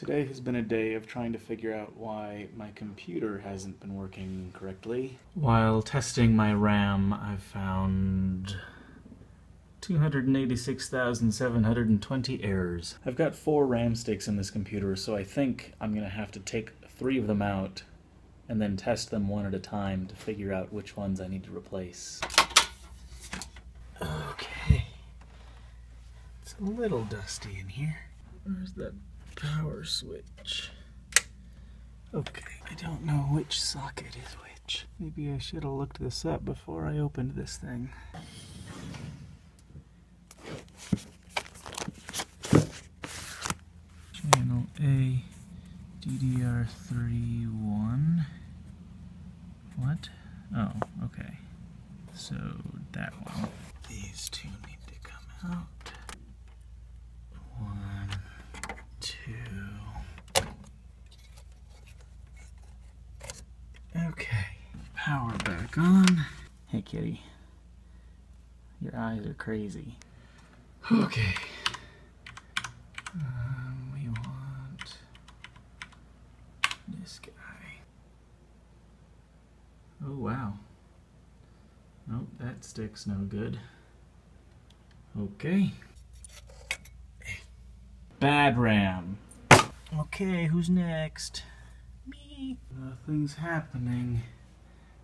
Today has been a day of trying to figure out why my computer hasn't been working correctly. While testing my RAM, I found 286,720 errors. I've got 4 RAM sticks in this computer, so I think I'm gonna have to take 3 of them out and then test them one at a time to figure out which ones I need to replace. Okay. It's a little dusty in here. Where's that power switch? Okay, I don't know which socket is which. Maybe I should have looked this up before I opened this thing. Channel A, DDR3 1. What? Oh, okay. So that one. These two need to come out. Okay, power back on. Hey kitty, your eyes are crazy. Okay, we want this guy. Oh wow, nope, that stick's no good. Okay. Bad RAM. Okay, who's next? Me. Nothing's happening.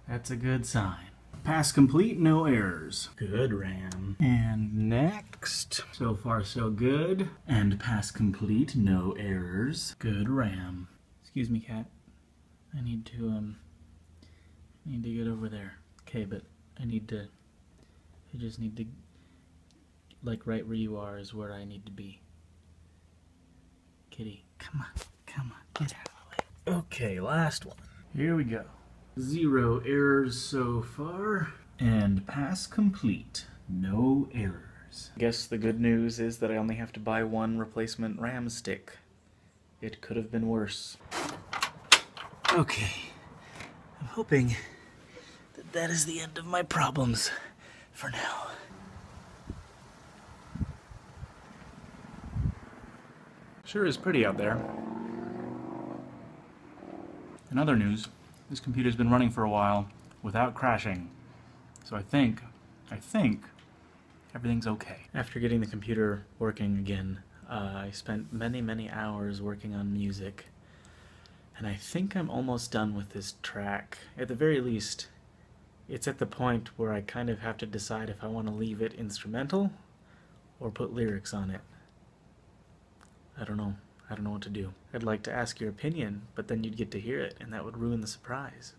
That's a good sign. Pass complete, no errors. Good RAM. And next. So far so good. And pass complete, no errors. Good RAM. Excuse me, cat. I need to get over there. Okay, but I just need to, like, right where you are is where I need to be. Kitty, come on, get out of the way. Okay, last one. Here we go. 0 errors so far. And pass complete. No errors. I guess the good news is that I only have to buy 1 replacement RAM stick. It could have been worse. Okay. I'm hoping that that is the end of my problems for now. Sure is pretty out there. In other news, this computer's been running for a while without crashing, so I think everything's okay. After getting the computer working again, I spent many hours working on music, and I think I'm almost done with this track. At the very least, it's at the point where I kind of have to decide if I want to leave it instrumental or put lyrics on it. I don't know what to do. I'd like to ask your opinion, but then you'd get to hear it, and that would ruin the surprise.